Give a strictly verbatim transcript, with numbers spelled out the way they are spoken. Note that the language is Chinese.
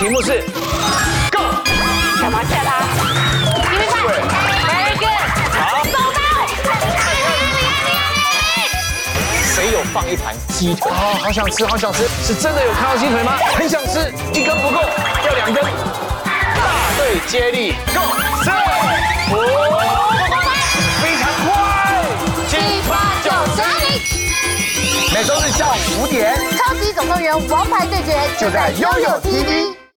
题目是 Go。干嘛吓他？你们看 ，Very good。好，走吧。谁有放一盘鸡腿？哦，好想吃，好想吃！是真的有看到鸡腿吗？很想吃，一根不够，要两根。大队接力 ，Go。四、五。 每周日下午五点，《超级总动员》王牌对决就在 YoYo T V。